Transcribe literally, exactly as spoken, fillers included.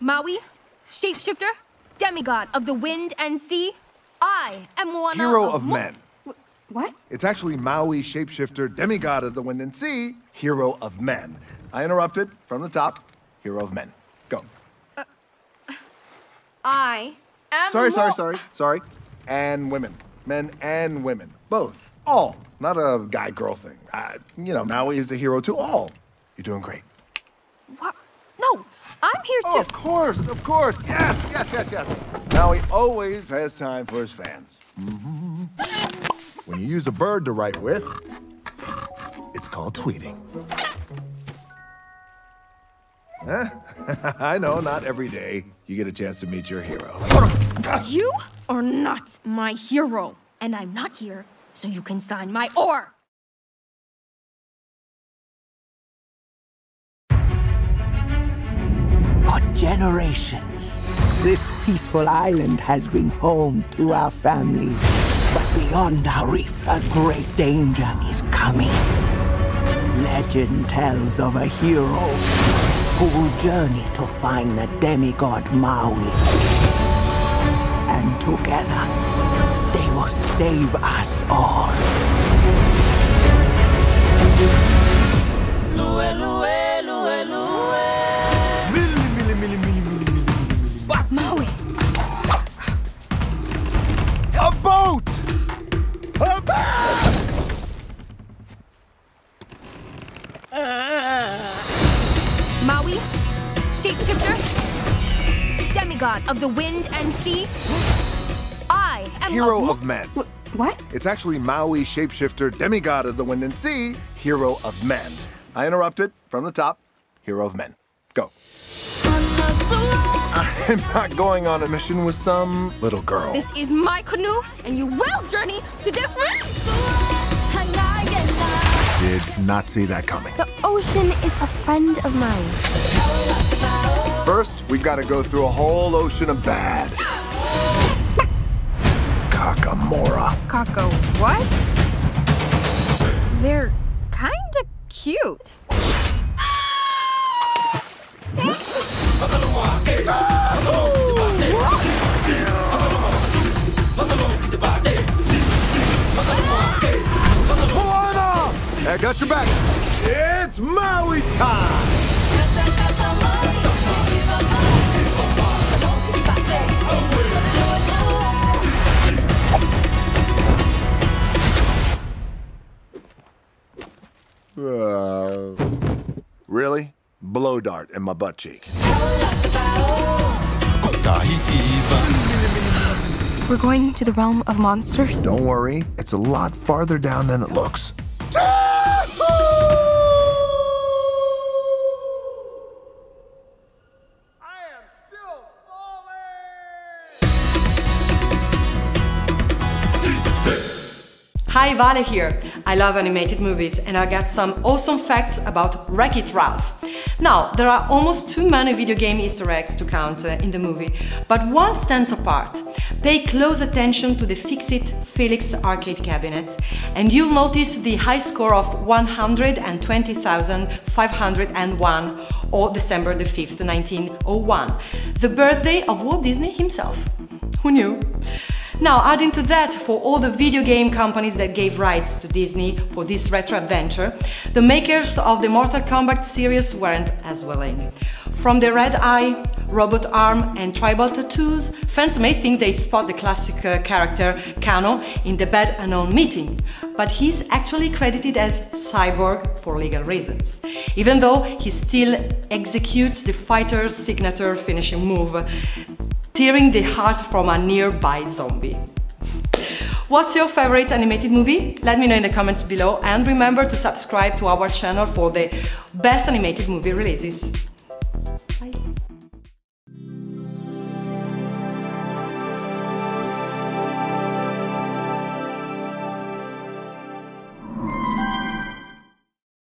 Maui, shapeshifter, demigod of the wind and sea, I am Moana. Hero of, of men. What? It's actually Maui, shapeshifter, demigod of the wind and sea, hero of men. I interrupted from the top. Hero of men. Go. Uh, I am. Sorry, Mo sorry, sorry, sorry. And women, men and women, both, all. Not a guy-girl thing. Uh, you know, Maui is a hero to all. You're doing great. What? No, I'm here oh, to. Of course, of course. Yes, yes, yes, yes. Maui always has time for his fans. Mm-hmm. When you use a bird to write with, it's called tweeting. Huh? I know, not every day you get a chance to meet your hero. You are not my hero, and I'm not here, so you can sign my oar. For generations, this peaceful island has been home to our family. But beyond our reef, a great danger is coming. Legend tells of a hero who will journey to find the demigod Maui. And together, they will save us all. Maui! A boat! A boat! Maui, shapeshifter, demigod of the wind and sea, I am hero of men. Wh what? It's actually Maui, shapeshifter, demigod of the wind and sea, hero of men. I interrupted from the top. Hero of men. Go. I'm not going on a mission with some little girl. This is my canoe, and you will journey to different. Did not see that coming. The ocean is a friend of mine. First, we've got to go through a whole ocean of bad. Kakamora. Kako what? They're kind of cute. I got your back. It's Maui time! Uh, really? Blow dart in my butt cheek. We're going to the realm of monsters? Don't worry, it's a lot farther down than it looks. Hi, Vale here. I love animated movies and I got some awesome facts about Wreck-It Ralph. Now, there are almost too many video game Easter eggs to count uh, in the movie, but one stands apart. Pay close attention to the Fix-It Felix arcade cabinet and you'll notice the high score of one hundred twenty thousand five hundred one or December the fifth, nineteen oh one, the birthday of Walt Disney himself. Who knew? Now, adding to that, for all the video game companies that gave rights to Disney for this retro adventure, the makers of the Mortal Kombat series weren't as willing. From the red eye, robot arm and tribal tattoos, fans may think they spot the classic uh, character Kano in the Bad Unknown Meeting, but he's actually credited as Cyborg for legal reasons, even though he still executes the fighter's signature finishing move, tearing the heart from a nearby zombie. What's your favorite animated movie? Let me know in the comments below and remember to subscribe to our channel for the best animated movie releases.